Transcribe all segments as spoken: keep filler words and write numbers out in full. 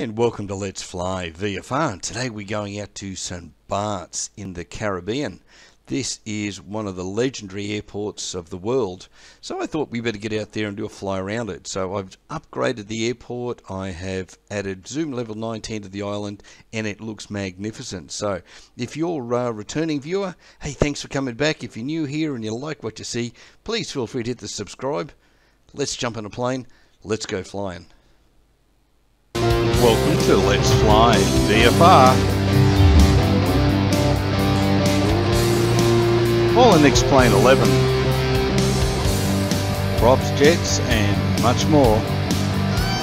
And welcome to Let's Fly V F R. And today we're going out to Saint Bart's in the Caribbean. This is one of the legendary airports of the world. So I thought we better get out there and do a fly around it. So I've upgraded the airport. I have added zoom level nineteen to the island and it looks magnificent. So if you're a returning viewer, hey, thanks for coming back. If you're new here and you like what you see, please feel free to hit the subscribe. Let's jump on a plane. Let's go flying. Welcome to Let's Fly V F R. All in X-Plane eleven. Props, jets and much more.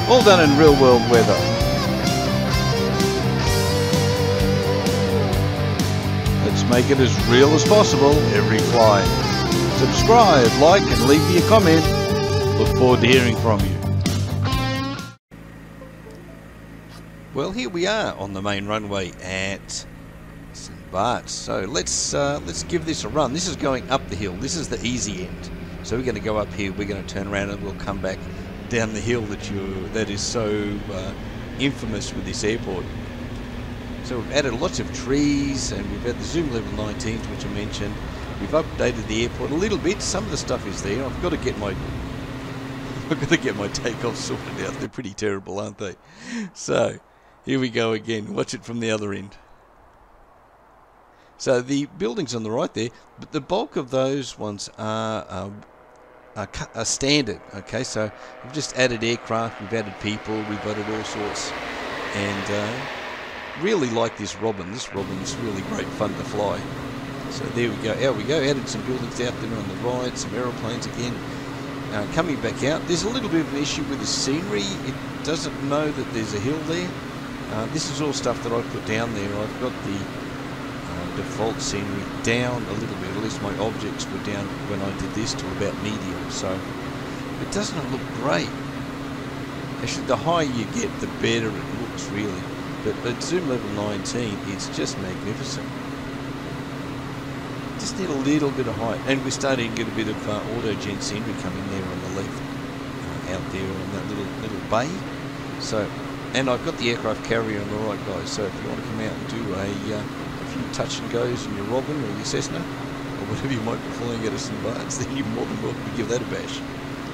All done in real world weather. Let's make it as real as possible every flight. Subscribe, like and leave me a comment. Look forward to hearing from you. Well, here we are on the main runway at Saint Bart's. So let's uh, let's give this a run. This is going up the hill. This is the easy end. So we're going to go up here. We're going to turn around and we'll come back down the hill that you that is so uh, infamous with this airport. So we've added lots of trees and we've had the zoom level nineteen, which I mentioned. We've updated the airport a little bit. Some of the stuff is there. I've got to get my I've got to get my takeoff sorted out. They're pretty terrible, aren't they? So. Here we go again. Watch it from the other end. So the buildings on the right there, but the bulk of those ones are, are, are, are standard. Okay, so we've just added aircraft, we've added people, we've added all sorts. And uh, really like this robin. This robin is really great fun to fly. So there we go. Out we go. Added some buildings out there on the right, some aeroplanes again. Uh, coming back out, there's a little bit of an issue with the scenery. It doesn't know that there's a hill there. Uh, this is all stuff that I've put down there. I've got the uh, default scenery down a little bit. At least my objects were down when I did this to about medium. So it doesn't look great. Actually, the higher you get, the better it looks, really. But at zoom level nineteen, it's just magnificent. Just need a little bit of height. And we're starting to get a bit of uh, autogen scenery coming there on the left. Uh, out there on that little, little bay. So... And I've got the aircraft carrier on the right, guys, so if you want to come out and do a, uh, a few touch and goes in your Robin or your Cessna, or whatever you might be flying at Saint Bart's, then you're more than welcome to give that a bash.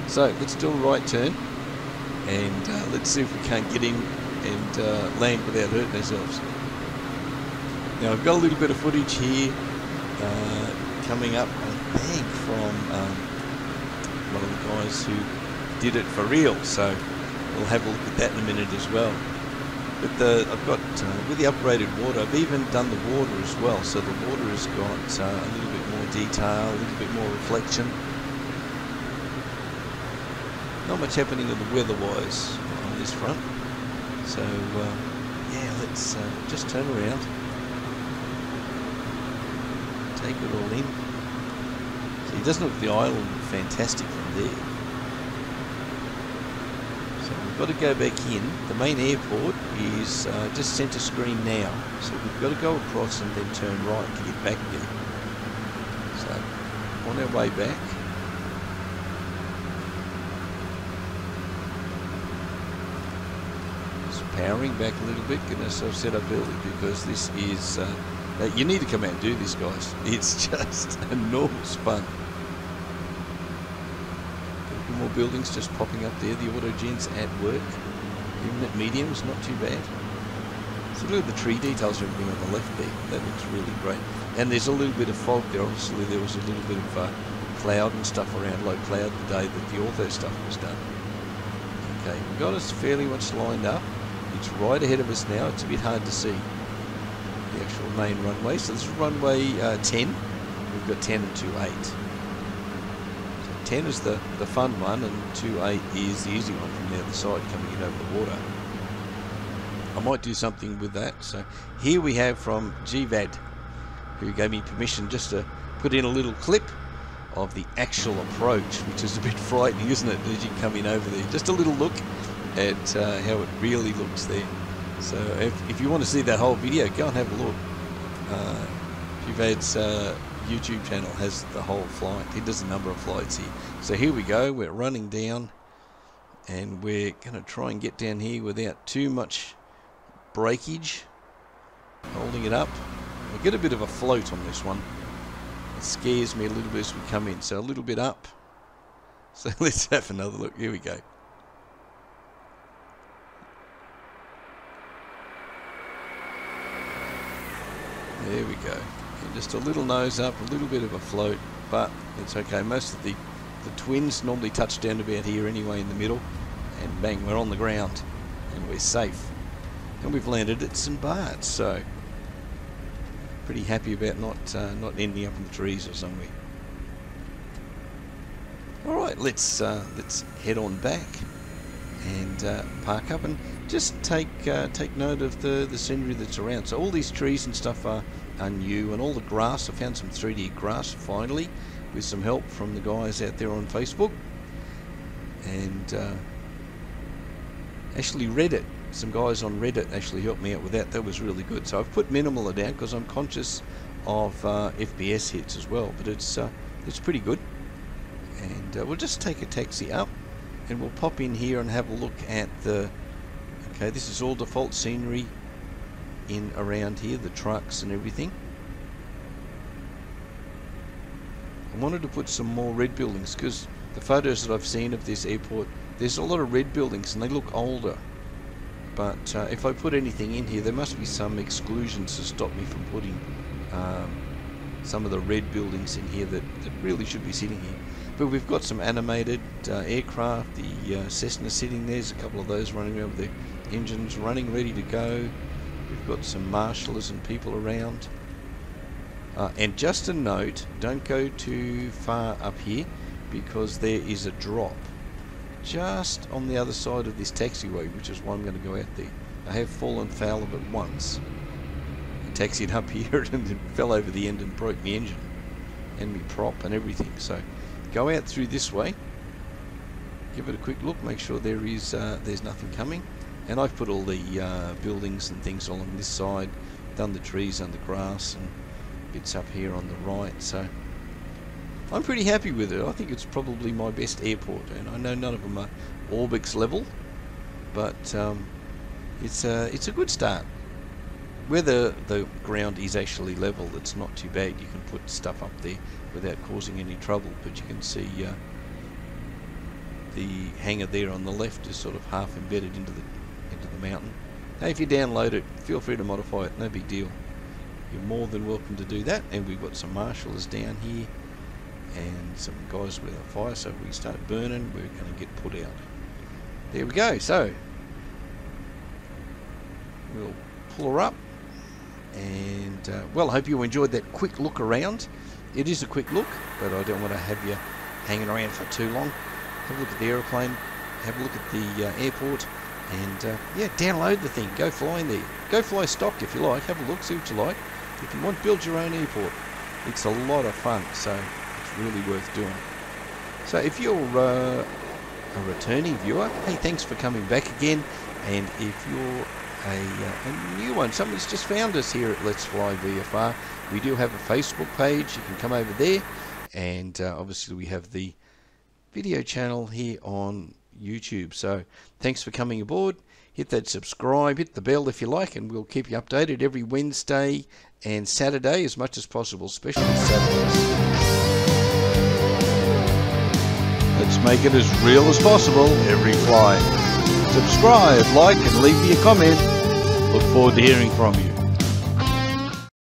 So let's do a right turn, and uh, let's see if we can't get in and uh, land without hurting ourselves. Now I've got a little bit of footage here, uh, coming up, I think, from um, one of the guys who did it for real, so... We'll have a look at that in a minute as well. But the, I've got, uh, with the upgraded water, I've even done the water as well. So the water has got uh, a little bit more detail, a little bit more reflection. Not much happening in the weather-wise on this front. So, uh, yeah, let's uh, just turn around. Take it all in. See, it doesn't look the island fantastic from there. Got to go back in. The main airport is uh, just centre screen now, so we've got to go across and then turn right to get back again. So on our way back, just powering back a little bit, getting ourselves set up early because this is uh, you need to come out and do this, guys. It's just enormous fun. More buildings just popping up there. The autogens at work. Even at medium's not too bad. So look at the tree details and everything on the left there. That looks really great. And there's a little bit of fog there. Obviously there was a little bit of uh, cloud and stuff around, low cloud, the day that the ortho stuff was done. Okay, we've got us fairly much lined up. It's right ahead of us now. It's a bit hard to see the actual main runway. So this is runway uh, ten. We've got ten and two eight. ten is the, the fun one and two eight is the easy one from the other side coming in over the water. I might do something with that. So here we have from G V A D, who gave me permission just to put in a little clip of the actual approach, which is a bit frightening, isn't it, as you come in over there. Just a little look at uh, how it really looks there. So if, if you want to see that whole video, go and have a look. Uh, G V A D's uh, YouTube channel has the whole flight. It does a number of flights here. So here we go. We're running down and we're going to try and get down here without too much brakeage, holding it up. We get a bit of a float on this one. It scares me a little bit as we come in, so a little bit up. So let's have another look. Here we go. There we go. And just a little nose up, a little bit of a float, but it's okay. Most of the, the twins normally touch down about here anyway in the middle, and bang, we're on the ground, and we're safe. And we've landed at Saint Bart's, so pretty happy about not, uh, not ending up in the trees or somewhere. Alright, let's, uh, let's head on back and uh, park up and just take uh, take note of the, the scenery that's around. So all these trees and stuff are, are new, and all the grass, I found some three D grass finally with some help from the guys out there on Facebook. And uh, actually Reddit, some guys on Reddit actually helped me out with that. That was really good. So I've put minimal down because I'm conscious of uh, F P S hits as well, but it's, uh, it's pretty good. And uh, we'll just take a taxi up and we'll pop in here and have a look at the... Okay, this is all default scenery in around here, the trucks and everything. I wanted to put some more red buildings because the photos that I've seen of this airport, there's a lot of red buildings and they look older. But uh, if I put anything in here, there must be some exclusions to stop me from putting um, some of the red buildings in here that, that really should be sitting here. But we've got some animated uh, aircraft, the uh, Cessna sitting there, there's a couple of those running around with their engines running, ready to go. We've got some marshallers and people around. Uh, and just a note, don't go too far up here because there is a drop just on the other side of this taxiway, which is why I'm going to go out there. I have fallen foul of it once. I taxied up here and it fell over the end and broke my engine and my prop and everything. So go out through this way, give it a quick look, make sure there is uh, there's nothing coming. And I've put all the uh, buildings and things along this side, done the trees and the grass and bits up here on the right. So I'm pretty happy with it. I think it's probably my best airport, and I know none of them are Orbix level, but um, it's a it's a good start. Whether the ground is actually level, it's not too bad. You can put stuff up there without causing any trouble, but you can see uh, the hangar there on the left is sort of half embedded into the into the mountain. Now if you download it, feel free to modify it, no big deal. You're more than welcome to do that. And we've got some marshallers down here and some guys with a fire, so if we start burning, we're going to get put out. There we go, so we'll pull her up. And, uh, well, I hope you enjoyed that quick look around. It is a quick look, but I don't want to have you hanging around for too long. Have a look at the aeroplane, have a look at the uh, airport, and, uh, yeah, download the thing. Go fly in there. Go fly stock if you like. Have a look, see what you like. If you want, build your own airport. It's a lot of fun, so it's really worth doing. So if you're uh, a returning viewer, hey, thanks for coming back again. And if you're... A, uh, a new one. Somebody's just found us here at Let's Fly V F R. We do have a Facebook page. You can come over there, and uh, obviously we have the video channel here on YouTube. So thanks for coming aboard. Hit that subscribe, hit the bell if you like, and we'll keep you updated every Wednesday and Saturday as much as possible, especially Saturdays. Let's make it as real as possible every flight. Subscribe, like, and leave me a comment. Look forward to hearing from you.